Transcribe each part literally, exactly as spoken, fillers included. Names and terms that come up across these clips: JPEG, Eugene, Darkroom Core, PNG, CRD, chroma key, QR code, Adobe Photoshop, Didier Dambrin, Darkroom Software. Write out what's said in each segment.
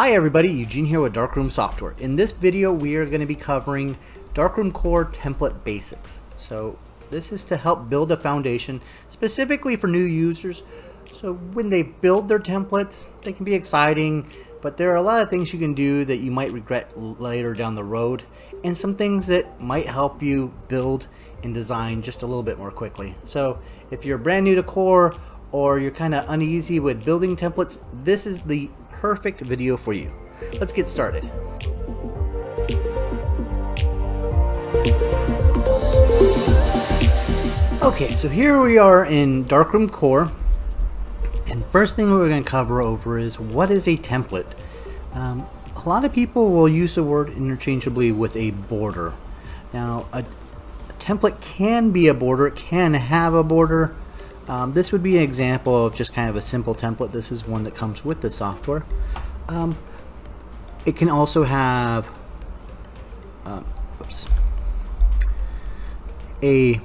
Hi everybody, Eugene here with Darkroom Software. In this video we are going to be covering Darkroom Core template basics. So this is to help build a foundation specifically for new users, so when they build their templates they can be exciting, but there are a lot of things you can do that you might regret later down the road, and some things that might help you build and design just a little bit more quickly. So if you're brand new to Core or you're kind of uneasy with building templates, this is the perfect video for you. Let's get started. Okay, so here we are in Darkroom Core, and first thing we're going to cover over is what is a template. Um, a lot of people will use the word interchangeably with a border. Now, a, a template can be a border, it can have a border. Um, this would be an example of just kind of a simple template. This is one that comes with the software. Um, it can also have um, oops, a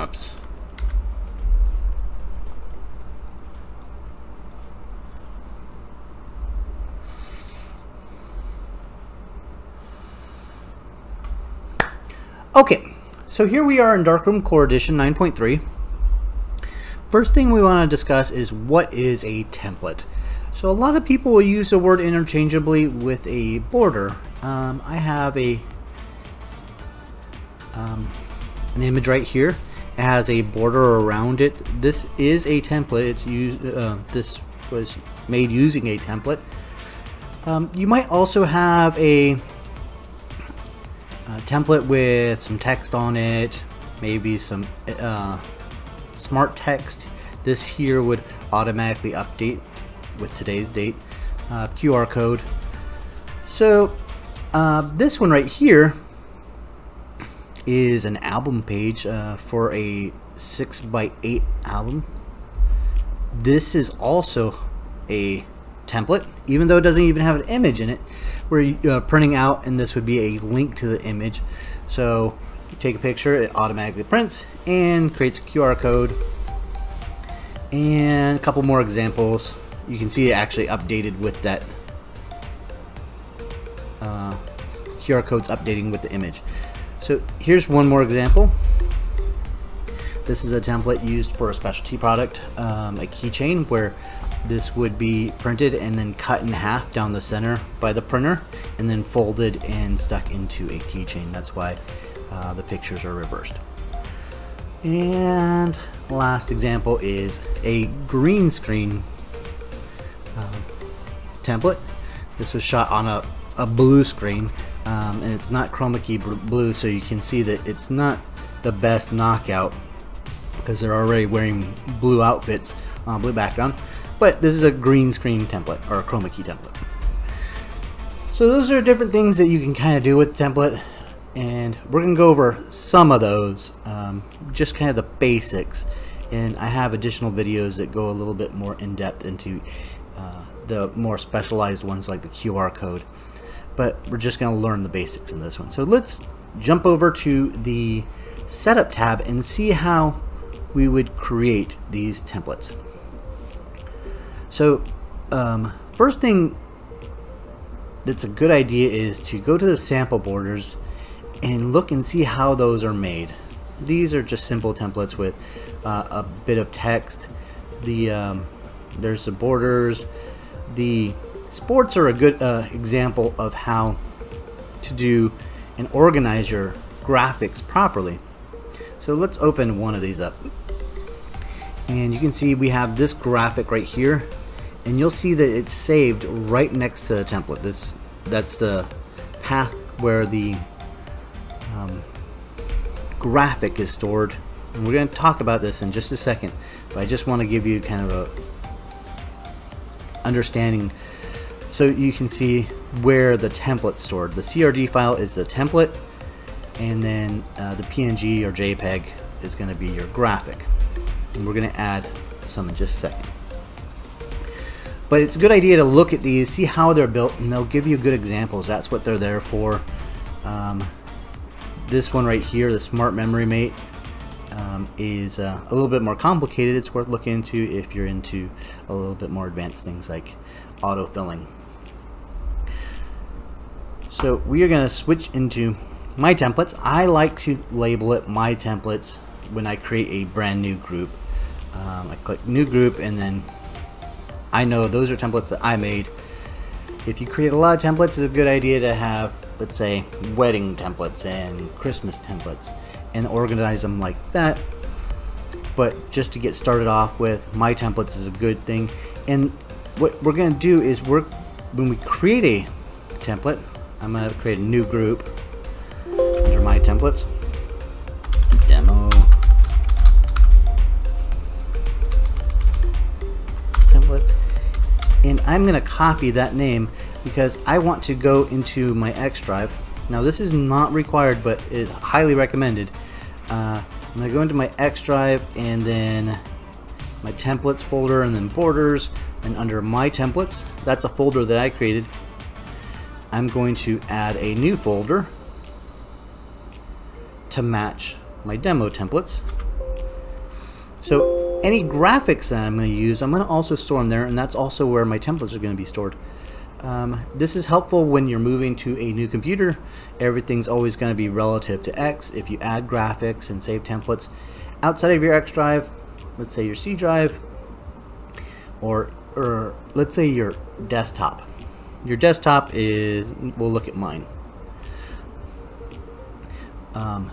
oops, okay. So here we are in Darkroom Core Edition nine point three. First thing we want to discuss is what is a template. So a lot of people will use the word interchangeably with a border. Um, I have a um, an image right here. It has a border around it. This is a template. It's used. Uh, this was made using a template. Um, you might also have a A template with some text on it, maybe some uh, smart text. This here would automatically update with today's date. Uh, Q R code. So uh, this one right here is an album page uh, for a six by eight album. This is also a template, even though it doesn't even have an image in it. We're uh, printing out, and this would be a link to the image. So you take a picture, it automatically prints and creates a Q R code. And a couple more examples. You can see it actually updated with that uh, Q R codes updating with the image. So here's one more example. This is a template used for a specialty product, um, a keychain, where this would be printed and then cut in half down the center by the printer and then folded and stuck into a keychain. That's why uh, the pictures are reversed. And last example is a green screen uh, template. This was shot on a, a blue screen, um, and it's not chroma key blue, so you can see that it's not the best knockout because they're already wearing blue outfits on blue background. But this is a green screen template, or a chroma key template. So those are different things that you can kind of do with the template, and we're going to go over some of those, um, just kind of the basics. And I have additional videos that go a little bit more in depth into uh, the more specialized ones like the Q R code. But we're just going to learn the basics in this one. So let's jump over to the Setup tab and see how we would create these templates. So um, first thing that's a good idea is to go to the sample borders and look and see how those are made. These are just simple templates with uh, a bit of text. The um, there's the borders. The sports are a good uh, example of how to do and organize your graphics properly. So let's open one of these up. And you can see we have this graphic right here, and you'll see that it's saved right next to the template. This, that's the path where the um, graphic is stored. And we're going to talk about this in just a second, but I just want to give you kind of a understanding so you can see where the template's stored. The C R D file is the template, and then uh, the P N G or JPEG is going to be your graphic. And we're going to add some in just a second. But it's a good idea to look at these, see how they're built, and they'll give you good examples. That's what they're there for. Um, this one right here, the Smart Memory Mate, um, is uh, a little bit more complicated. It's worth looking into if you're into a little bit more advanced things like auto-filling. So we are going to switch into My Templates. I like to label it My Templates when I create a brand new group. Um, I click New Group, and then I know those are templates that I made. If you create a lot of templates, it's a good idea to have, let's say, wedding templates and Christmas templates and organize them like that. But just to get started off with, My Templates is a good thing. And what we're going to do is work when we create a template. I'm going to create a new group under My Templates. Demo templates. And I'm going to copy that name because I want to go into my X drive. Now this is not required, but is highly recommended. Uh, I'm going to go into my X drive and then my templates folder and then borders, and under My Templates, that's a folder that I created. I'm going to add a new folder to match my demo templates. So any graphics that I'm going to use, I'm going to also store them there, and that's also where my templates are going to be stored. Um, this is helpful when you're moving to a new computer. Everything's always going to be relative to X. If you add graphics and save templates outside of your X drive, let's say your C drive, or, or let's say your desktop. Your desktop is, we'll look at mine. Um,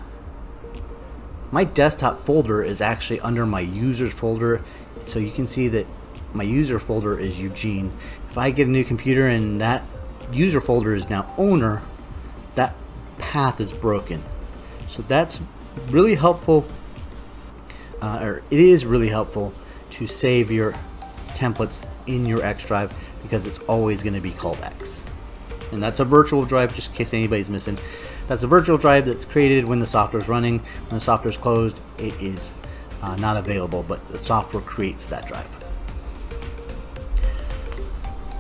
my desktop folder is actually under my users folder, so you can see that my user folder is Eugene. If I get a new computer and that user folder is now owner, that path is broken. So that's really helpful, uh, or it is really helpful to save your templates in your X drive because it's always going to be called X. And that's a virtual drive, just in case anybody's missing. That's a virtual drive that's created when the software is running. When the software is closed, it is uh, not available, but the software creates that drive.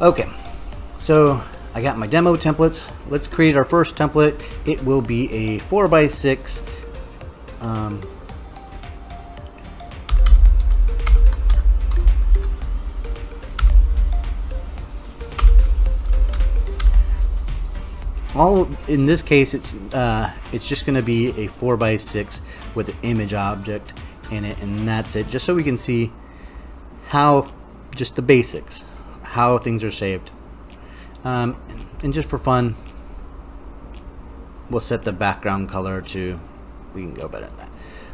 Okay, so I got my demo templates. Let's create our first template. It will be a four by six um, All in this case, it's uh, it's just going to be a four by six with an image object in it, and that's it. Just so we can see how, just the basics, how things are saved, um, and just for fun, we'll set the background color to. We can go better than that,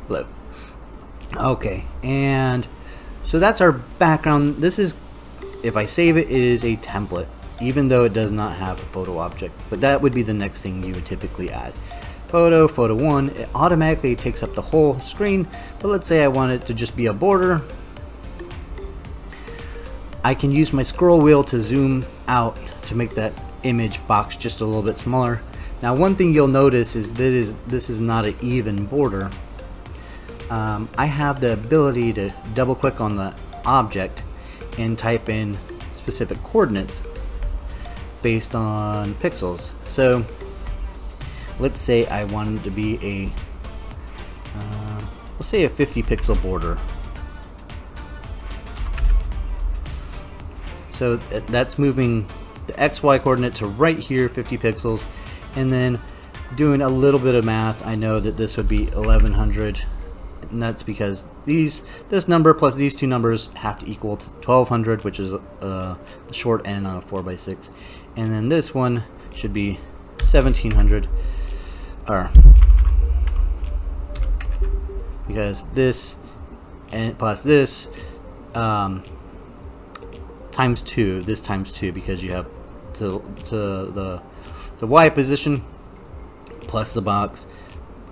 blue. Okay, and so that's our background. This is, if I save it, it is a template, even though it does not have a photo object, but that would be the next thing you would typically add. Photo, photo one, it automatically takes up the whole screen, but let's say I want it to just be a border. I can use my scroll wheel to zoom out to make that image box just a little bit smaller. Now one thing you'll notice is that is this is not an even border. Um, I have the ability to double click on the object and type in specific coordinates based on pixels. So let's say I wanted to be a uh, let's say a fifty pixel border. So th that's moving the X Y coordinate to right here, fifty pixels, and then doing a little bit of math, I know that this would be eleven hundred, and that's because these this number plus these two numbers have to equal to twelve hundred, which is uh, the short end on a four by six. And then this one should be seventeen hundred, or because this and plus this um, times two, this times two, because you have to, to the the Y position plus the box,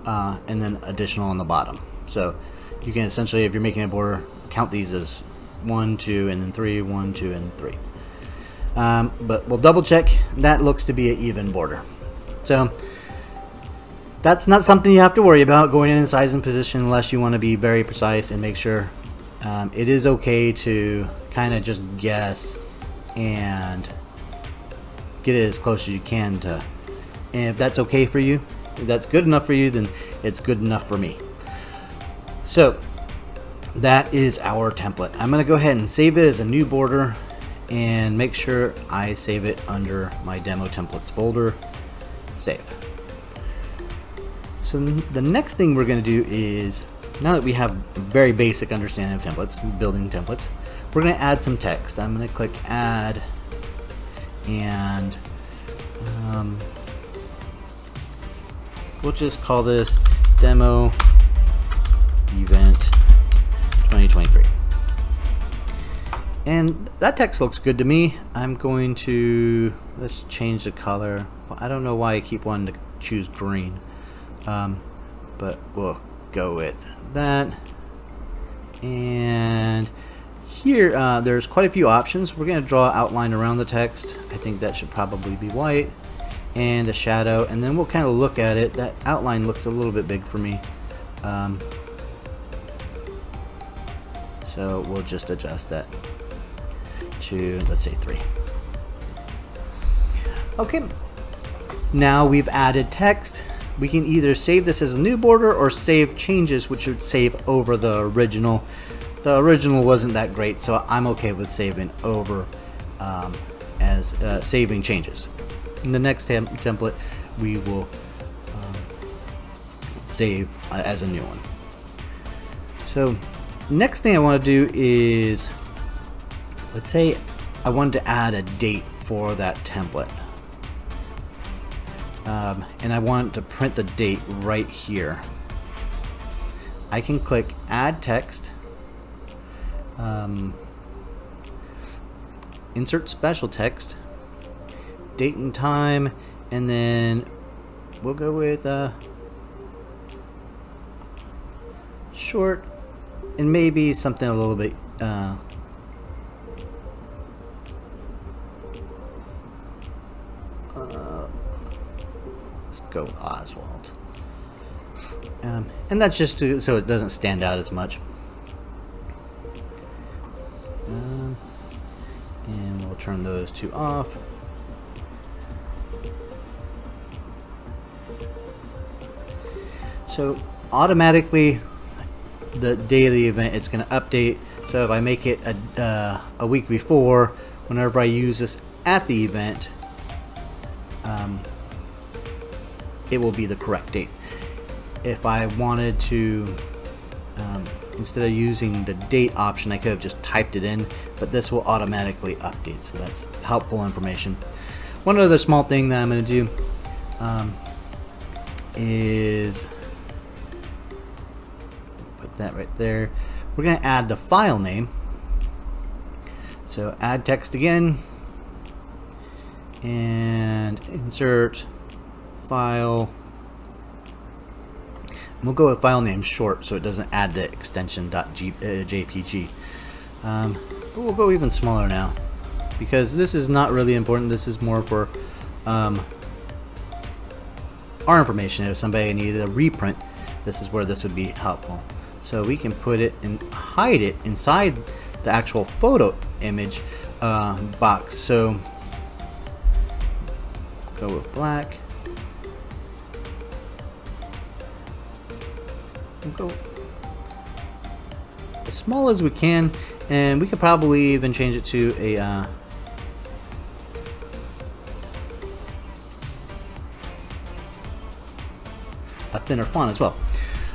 uh, and then additional on the bottom. So you can essentially, if you're making a border, count these as one, two, and then three, one, two, and three. Um, but we'll double check. That looks to be an even border. So that's not something you have to worry about going in size and position unless you want to be very precise and make sure. Um, it is okay to kind of just guess and get it as close as you can to. And if that's okay for you, if that's good enough for you, then it's good enough for me. So that is our template. I'm going to go ahead and save it as a new border. and make sure I save it under my demo templates folder. Save. So the next thing we're going to do is, now that we have a very basic understanding of templates, building templates, we're going to add some text. I'm going to click add, and um, we'll just call this demo event twenty twenty-three. And that text looks good to me. I'm going to, let's change the color. I don't know why I keep wanting to choose green, um, but we'll go with that. And here uh, there's quite a few options. We're going to draw an outline around the text. I think that should probably be white, and a shadow, and then we'll kind of look at it. That outline looks a little bit big for me, um, so we'll just adjust that to, let's say, three. Okay, now we've added text. We can either save this as a new border or save changes, which would save over the original. The original wasn't that great, so I'm okay with saving over um, as uh, saving changes. In the next tem template, we will uh, save uh, as a new one. So next thing I want to do is, let's say I wanted to add a date for that template. Um, and I want to print the date right here. I can click add text, um, insert special text, date and time, and then we'll go with uh, short, and maybe something a little bit uh, go with Oswald, um, and that's just to, so it doesn't stand out as much. Um, and we'll turn those two off. So automatically, the day of the event, it's going to update. So if I make it a uh, a week before, whenever I use this at the event, Um, it will be the correct date. If I wanted to, um, instead of using the date option, I could have just typed it in, but this will automatically update, so that's helpful information. One other small thing that I'm going to do um, is put that right there. We're going to add the file name. So add text again, and insert file, and we'll go with file name short, so it doesn't add the extension .jpg. Um, but we'll go even smaller now, because this is not really important. This is more for um, our information. If somebody needed a reprint, this is where this would be helpful. So we can put it and hide it inside the actual photo image uh, box. So go with black. Go as small as we can, and we could probably even change it to a uh, a thinner font as well.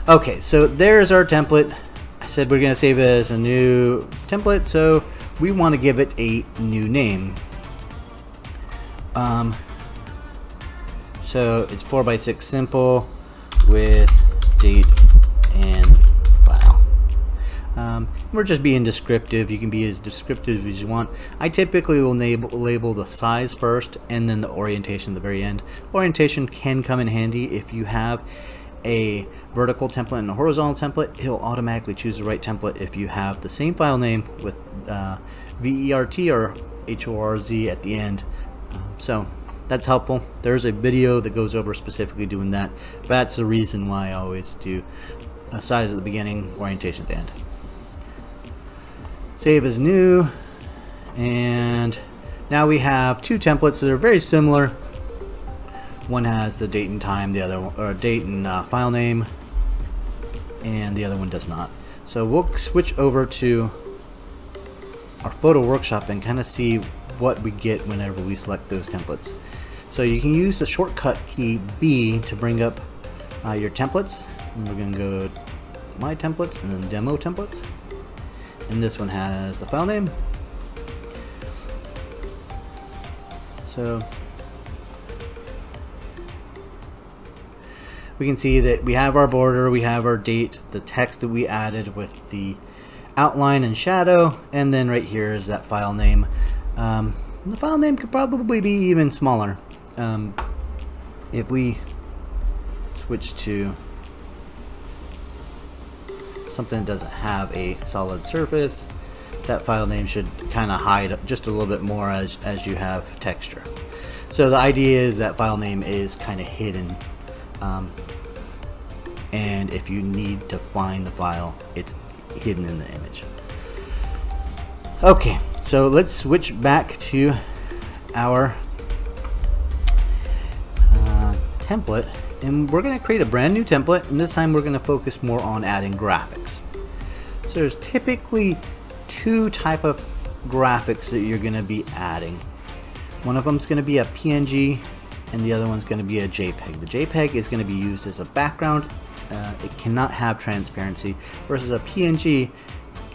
Okay, so there's our template. I said we're gonna save it as a new template, so we want to give it a new name. Um, so it's four by six simple with date and file. Um, we're just being descriptive. You can be as descriptive as you want. I typically will label, label the size first, and then the orientation at the very end. Orientation can come in handy if you have a vertical template and a horizontal template. It'll automatically choose the right template if you have the same file name with uh, vert or horz at the end. Um, so that's helpful. There's a video that goes over specifically doing that. That's the reason why I always do a size at the beginning, orientation at the end. Save as new, and now we have two templates that are very similar. One has the date and time, the other one, or date and uh, file name, and the other one does not. So we'll switch over to our photo workshop and kind of see what we get whenever we select those templates. So you can use the shortcut key B to bring up uh, your templates. And we're going to go My Templates and then Demo Templates. And this one has the file name. So we can see that we have our border, we have our date, the text that we added with the outline and shadow, and then right here is that file name. Um, the file name could probably be even smaller. Um, if we switch to something that doesn't have a solid surface, that file name should kind of hide just a little bit more as, as you have texture. So the idea is that file name is kind of hidden. Um, and if you need to find the file, it's hidden in the image. Okay, so let's switch back to our uh, template, and we're going to create a brand new template, and this time we're going to focus more on adding graphics. So there's typically two type of graphics that you're going to be adding. One of them is going to be a P N G, and the other one's going to be a JPEG. The JPEG is going to be used as a background. Uh, it cannot have transparency, versus a P N G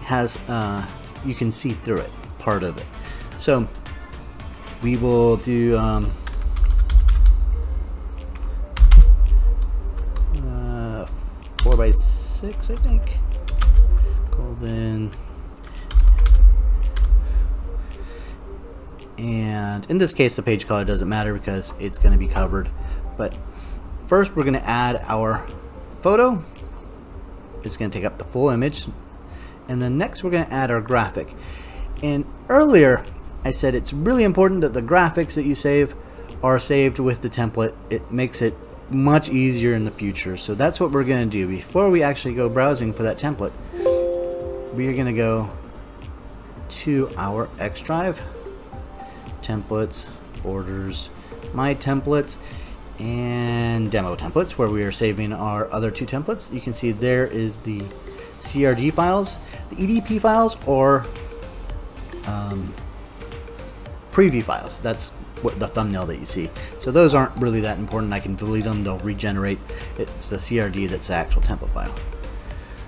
has, uh, you can see through it, part of it. So we will do um, uh, four by six, I think, golden. And in this case, the page color doesn't matter because it's going to be covered. But first, we're going to add our photo. It's going to take up the full image. And then next, we're going to add our graphic. And earlier, I said it's really important that the graphics that you save are saved with the template. It makes it much easier in the future. So that's what we're going to do. Before we actually go browsing for that template, we are going to go to our X drive. Templates, borders, my templates, and demo templates, where we are saving our other two templates. You can see there is the C R D files. The E D P files are um, preview files. That's what the thumbnail that you see. So those aren't really that important. I can delete them, they'll regenerate. It's the C R D that's the actual template file.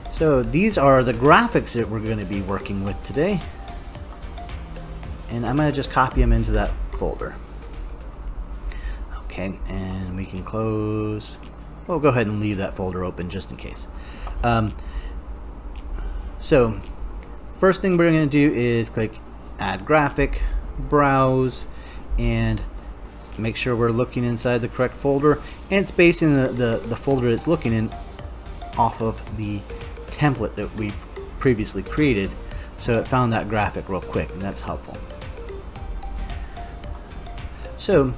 So these are the graphics that we're going to be working with today. And I'm going to just copy them into that folder. Okay, and we can close. We'll go ahead and leave that folder open just in case. Um, so first thing we're going to do is click Add Graphic, Browse, and make sure we're looking inside the correct folder, and it's based in the, the, the folder it's looking in off of the template that we've previously created. So it found that graphic real quick, and that's helpful. So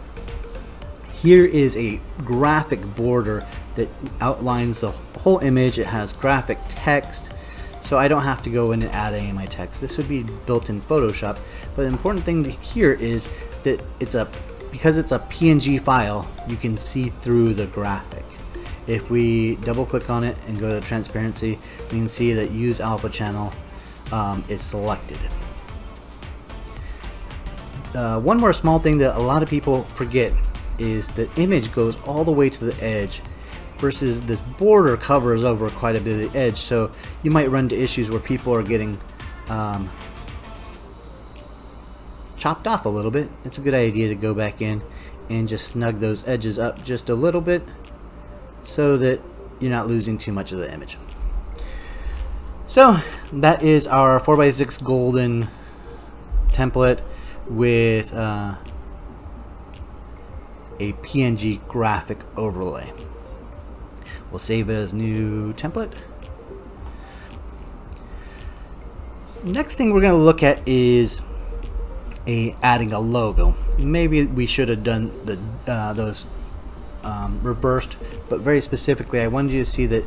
here is a graphic border that outlines the whole image. It has graphic text, so I don't have to go in and add any of my text. This would be built in Photoshop, but the important thing here is that it's a, because it's a P N G file, you can see through the graphic. If we double click on it and go to transparency, we can see that use alpha channel um, is selected. Uh, one more small thing that a lot of people forget is the image goes all the way to the edge, versus this border covers over quite a bit of the edge. So you might run into issues where people are getting um, chopped off a little bit. It's a good idea to go back in and just snug those edges up just a little bit so that you're not losing too much of the image. So that is our four by six golden template with uh, a P N G graphic overlay. We'll save it as new template. Next thing we're going to look at is a adding a logo. Maybe we should have done the uh, those um, reversed, but very specifically, I wanted you to see that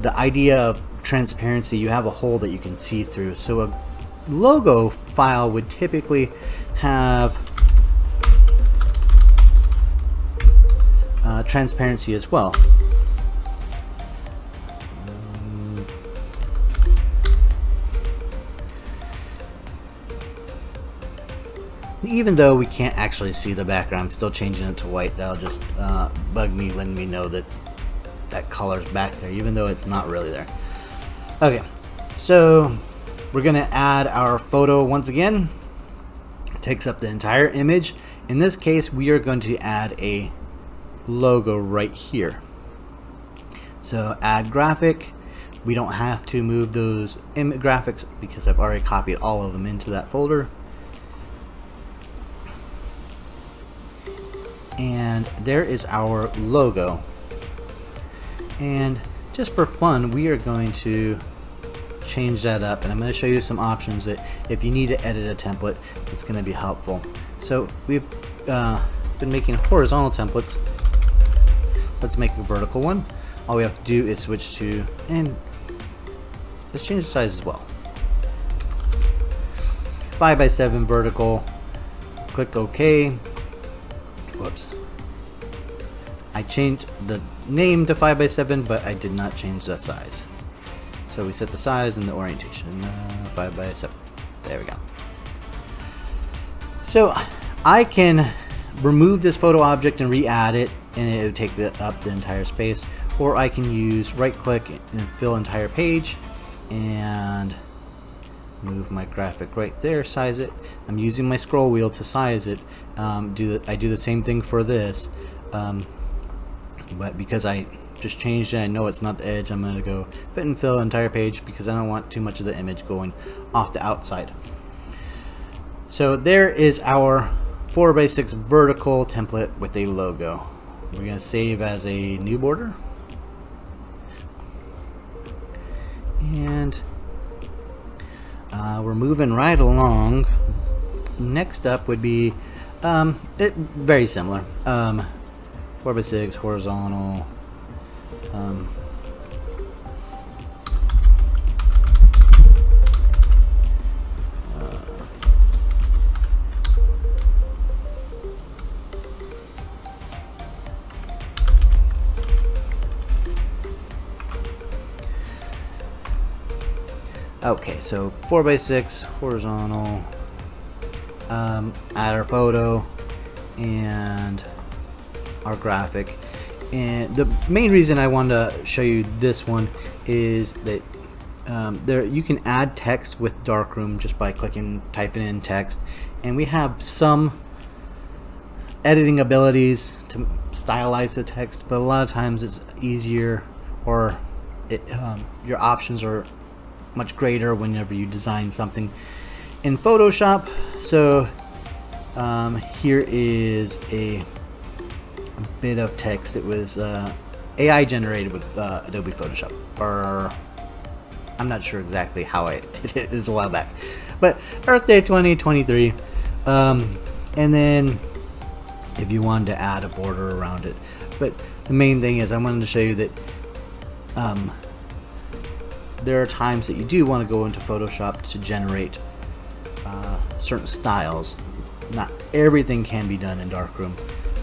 the idea of transparency, you have a hole that you can see through. So a logo file would typically have uh, transparency as well. Um, Even though we can't actually see the background, I'm still changing it to white. That'll just uh, bug me, letting me know that that color's back there, even though it's not really there. Okay, so we're gonna add our photo once again. It takes up the entire image. In this case, we are going to add a logo right here. So add graphic. We don't have to move those graphics because I've already copied all of them into that folder. And there is our logo. And just for fun, we are going to change that up, and I'm going to show you some options that if you need to edit a template, it's going to be helpful. So we've uh, been making horizontal templates. Let's make a vertical one. All we have to do is switch to, and let's change the size as well. five by seven vertical. Click OK. Whoops. I changed the name to five by seven, but I did not change the size. So we set the size and the orientation, uh, five by seven. There we go. So I can remove this photo object and re-add it, and it would take the, up the entire space. Or I can use right click and fill entire page and move my graphic right there, size it. I'm using my scroll wheel to size it. Um, do the, I do the same thing for this, um, but because I just changed it, I know it's not the edge. I'm going to go fit and fill entire page because I don't want too much of the image going off the outside. So there is our four by six vertical template with a logo. We're going to save as a new border. And uh, we're moving right along. Next up would be um, it, very similar. Um, four by six, horizontal. Um, uh, okay, so four by six horizontal. Um, add our photo and our graphic. And the main reason I want to show you this one is that um, there you can add text with Darkroom just by clicking, typing in text, and we have some editing abilities to stylize the text, but a lot of times it's easier, or it, um, your options are much greater whenever you design something in Photoshop. So um, here is a bit of text. It was uh, A I generated with uh, Adobe Photoshop, or I'm not sure exactly how I did it. It was a while back, but Earth Day twenty twenty-three. Um, and then if you wanted to add a border around it, but the main thing is I wanted to show you that um, there are times that you do want to go into Photoshop to generate uh, certain styles. Not everything can be done in Darkroom.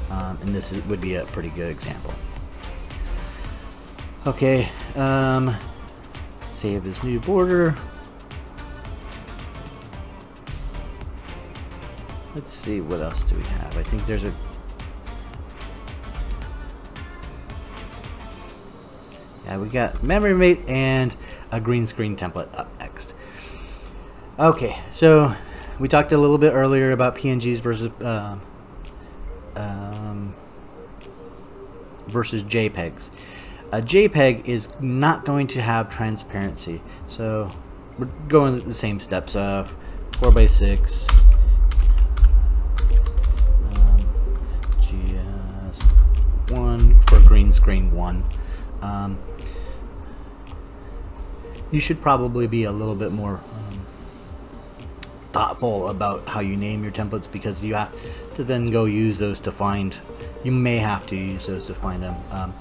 Um, and this is, would be a pretty good example. Okay, um, save this new border. Let's see, what else do we have? I think there's a... Yeah, we got Memory Mate and a green screen template up next. Okay, so we talked a little bit earlier about P N Gs versus... Uh, Um, versus JPEGs. A JPEG is not going to have transparency, so we're going the same steps. Uh, four by six. Um, G S one for green screen one. Um, you should probably be a little bit more Um, thoughtful about how you name your templates, because you have to then go use those to find, you may have to use those to find them, um,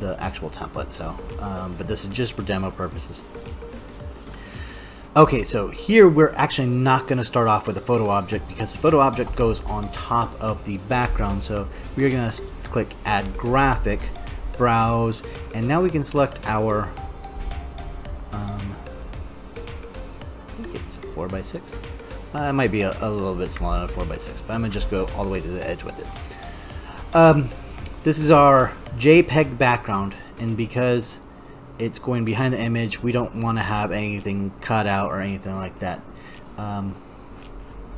the actual template. So um, but this is just for demo purposes. Okay, so here we're actually not going to start off with a photo object because the photo object goes on top of the background. So we're going to click add graphic, browse, and now we can select our um, I think it's four by six Uh, it might be a, a little bit smaller than four by six, but I'm going to just go all the way to the edge with it. Um, this is our JPEG background, and because it's going behind the image, we don't want to have anything cut out or anything like that. Um,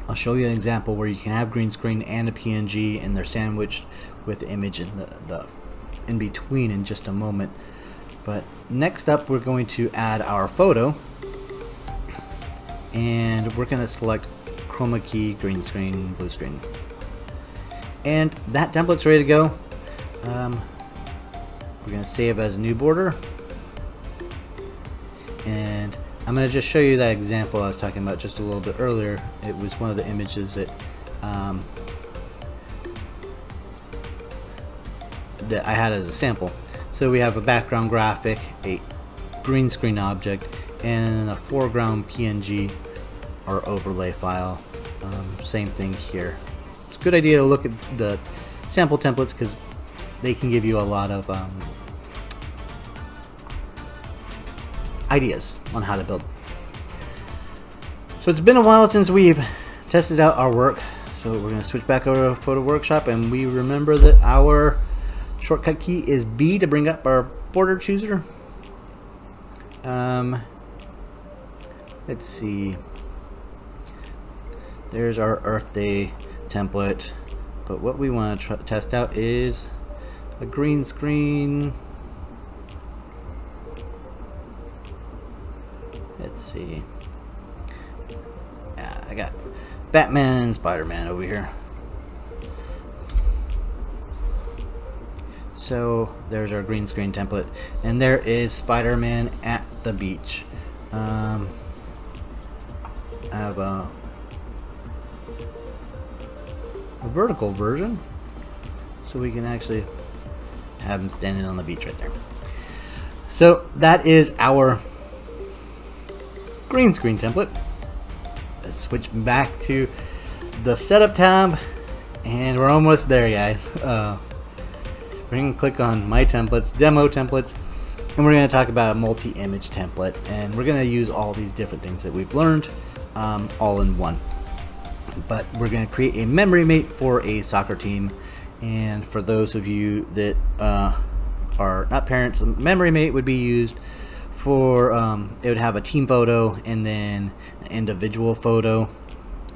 I'll show you an example where you can have green screen and a P N G, and they're sandwiched with the image in, the, the, in between in just a moment. But next up, we're going to add our photo, and we're going to select chroma key, green screen, blue screen, and that template's ready to go. Um, we're going to save as new border, and I'm going to just show you that example I was talking about just a little bit earlier. It was one of the images that um, that I had as a sample. So we have a background graphic, a green screen object, and a foreground P N G or overlay file. Um, same thing here. It's a good idea to look at the sample templates because they can give you a lot of um, ideas on how to build. So it's been a while since we've tested out our work, so we're going to switch back over to Photo Workshop, and we remember that our shortcut key is B to bring up our border chooser. Um, let's see, there's our Earth Day template, but what we want to test out is a green screen. Let's see, yeah, I got Batman and Spider-Man over here. So there's our green screen template, and there is Spider-Man at the beach. Um, I have a, a vertical version, so we can actually have him standing on the beach right there. So that is our green screen template. Let's switch back to the setup tab, and we're almost there, guys. Uh, We're going to click on My Templates, Demo Templates, and we're going to talk about a multi-image template, and we're going to use all these different things that we've learned um, all in one. But we're going to create a memory mate for a soccer team, and for those of you that uh, are not parents, a memory mate would be used for, um, it would have a team photo and then an individual photo,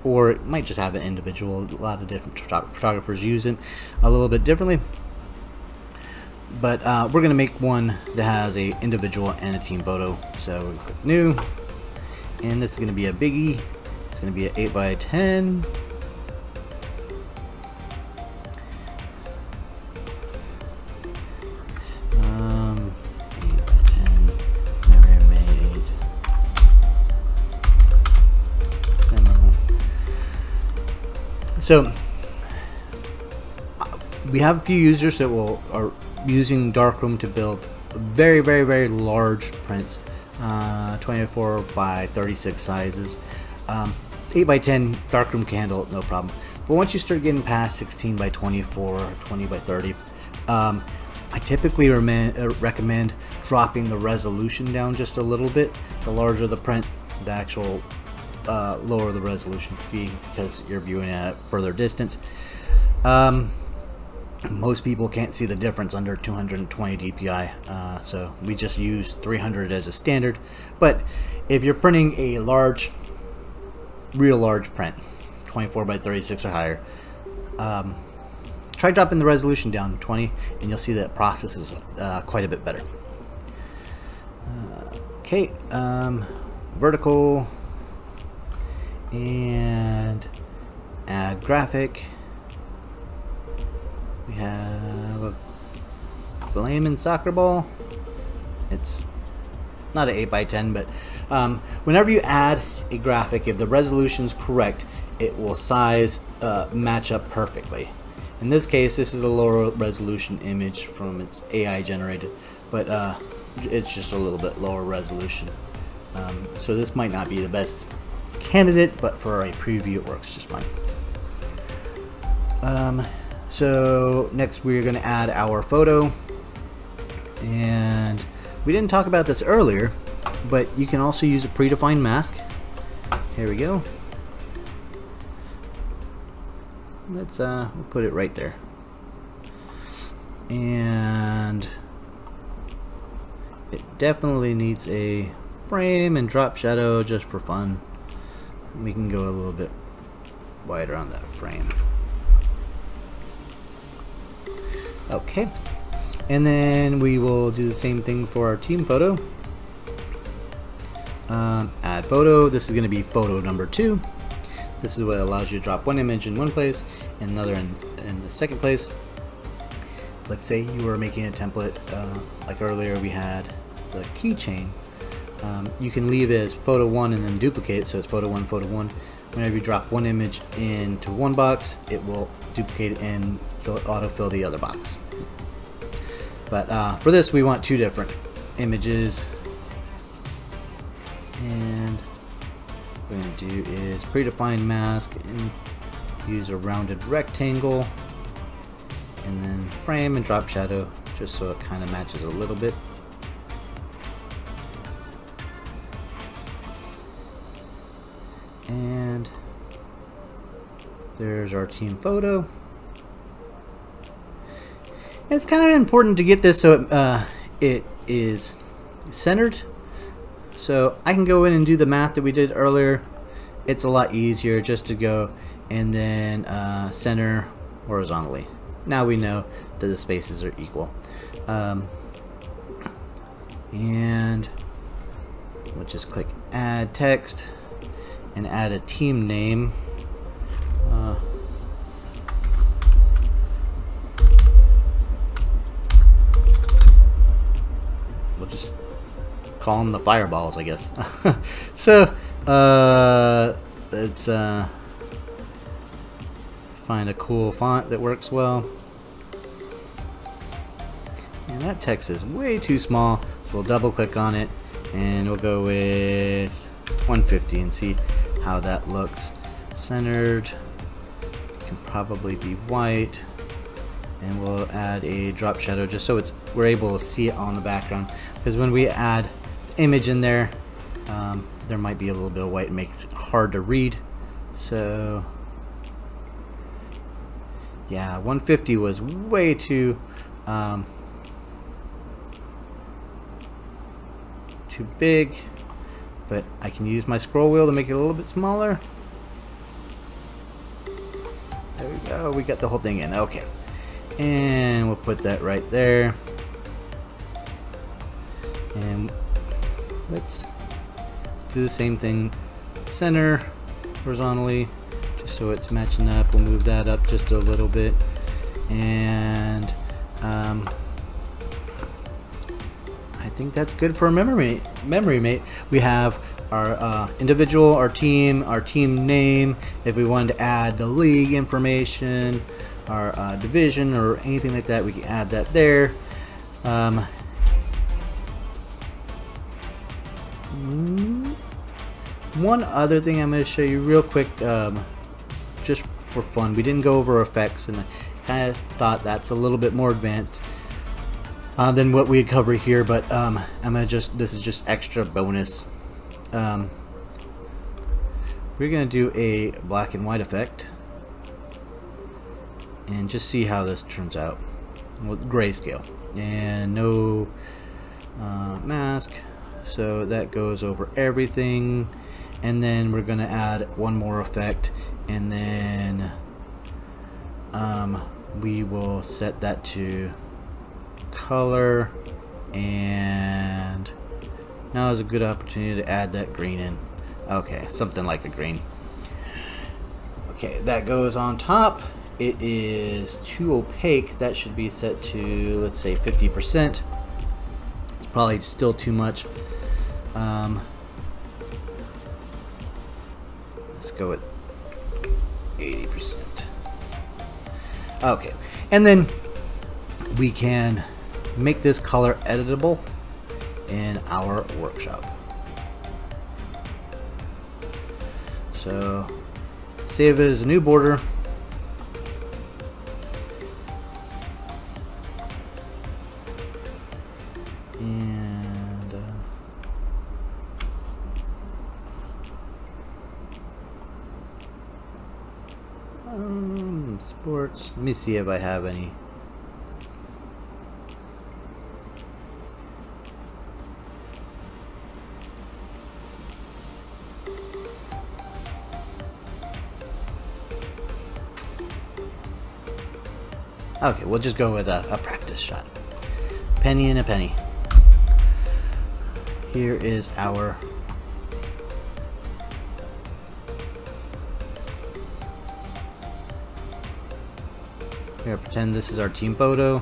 or it might just have an individual. A lot of different photographers use it a little bit differently. But uh, we're going to make one that has a individual and a team photo. So we click new, and this is going to be a biggie. It's going to be an eight by ten. Um, eight by ten, never made. Demo. So we have a few users that will are. using Darkroom to build very very very large prints, uh, twenty-four by thirty-six sizes. um, eight by ten Darkroom can handle it, no problem. But once you start getting past sixteen by twenty-four or twenty by thirty, um, I typically recommend dropping the resolution down just a little bit. The larger the print, the actual uh, lower the resolution be, because you're viewing at a further distance. um, Most people can't see the difference under two hundred twenty D P I, uh, so we just use three hundred as a standard. But if you're printing a large, real large print, twenty-four by thirty-six or higher, um, try dropping the resolution down to twenty, and you'll see that it processes uh, quite a bit better. Uh, okay, um, vertical, and add graphic. We have a flaming soccer ball. It's not an eight by ten, but um, whenever you add a graphic, if the resolution's correct, it will size uh, match up perfectly. In this case, this is a lower resolution image from its A I generated, but uh, it's just a little bit lower resolution. Um, so this might not be the best candidate, but for a preview, it works just fine. Um, So next we're going to add our photo, and we didn't talk about this earlier, but you can also use a predefined mask. Here we go. let's uh, we'll put it right there. And it definitely needs a frame and drop shadow just for fun. We can go a little bit wider on that frame. Okay, and then we will do the same thing for our team photo. Um, add photo. This is going to be photo number two. This is what allows you to drop one image in one place and another in, in the second place. Let's say you were making a template, uh, like earlier we had the keychain. Um, you can leave it as photo one and then duplicate, so it's photo one, photo one. Whenever you drop one image into one box, it will duplicate and fill, autofill the other box. But uh, for this, we want two different images. And what we're going to do is predefined mask and use a rounded rectangle and then frame and drop shadow just so it kind of matches a little bit. And there's our team photo. It's kind of important to get this so it, uh, it is centered. So I can go in and do the math that we did earlier. It's a lot easier just to go and then uh, center horizontally. Now we know that the spaces are equal. Um, and we'll just click add text and add a team name. Uh, we'll just call them the fireballs, I guess. So uh, let's uh, find a cool font that works well. And that text is way too small, so we'll double click on it and we'll go with one fifty and see how that looks. Centered, can probably be white. And we'll add a drop shadow just so it's we're able to see it on the background, because when we add image in there, um, there might be a little bit of white. It makes it hard to read. So yeah, one fifty was way too um, too big, but I can use my scroll wheel to make it a little bit smaller. There we go, we got the whole thing in. Okay, and we'll put that right there. And let's do the same thing, center horizontally, just so it's matching up. We'll move that up just a little bit, and um, I think that's good for memory. Memory mate. We have our uh, individual, our team, our team name. If we wanted to add the league information, our uh, division, or anything like that, we can add that there. Um, One other thing I'm going to show you real quick, um, just for fun. We didn't go over effects, and I kind of thought that's a little bit more advanced uh, than what we cover here. But um, I'm gonna just this is just extra bonus. Um, we're going to do a black and white effect, and just see how this turns out with grayscale and no uh, mask. So that goes over everything, and then we're gonna add one more effect, and then um, we will set that to color. And now is a good opportunity to add that green in. Okay, something like a green. Okay, that goes on top. It is too opaque. That should be set to, let's say, fifty percent. It's probably still too much. Um, let's go with eighty percent. Okay, and then we can make this color editable in our workshop. So save it as a new border. Um, um, sports. Let me see if I have any. Okay, we'll just go with a, a practice shot. Penny and a penny. Here is our here, pretend this is our team photo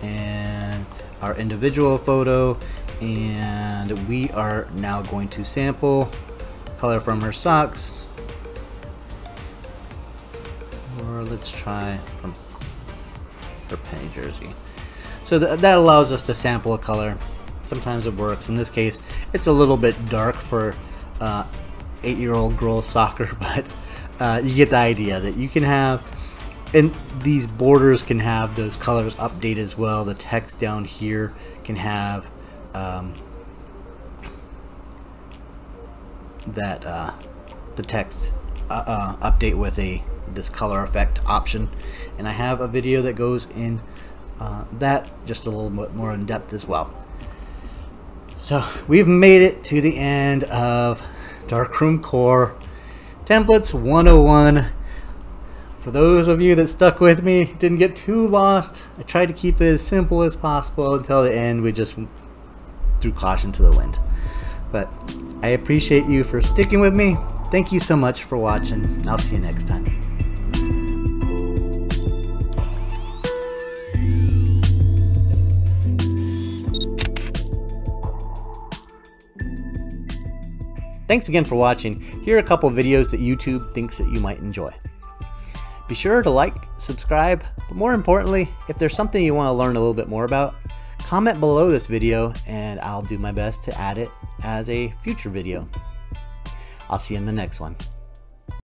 and our individual photo, and we are now going to sample color from her socks, or let's try from her penny jersey. So th that allows us to sample a color. Sometimes it works. In this case, it's a little bit dark for uh, eight-year-old girls soccer, but uh, you get the idea that you can have, and these borders can have those colors updated as well. The text down here can have um, that uh, the text uh, uh, update with a this color effect option, and I have a video that goes in uh, that just a little bit more in depth as well. So we've made it to the end of Darkroom Core Templates one oh one. For those of you that stuck with me, didn't get too lost, I tried to keep it as simple as possible until the end. We just threw caution to the wind. But I appreciate you for sticking with me. Thank you so much for watching. I'll see you next time. Thanks again for watching. Here are a couple videos that YouTube thinks that you might enjoy. Be sure to like, subscribe, but more importantly, if there's something you want to learn a little bit more about, comment below this video and I'll do my best to add it as a future video. I'll see you in the next one.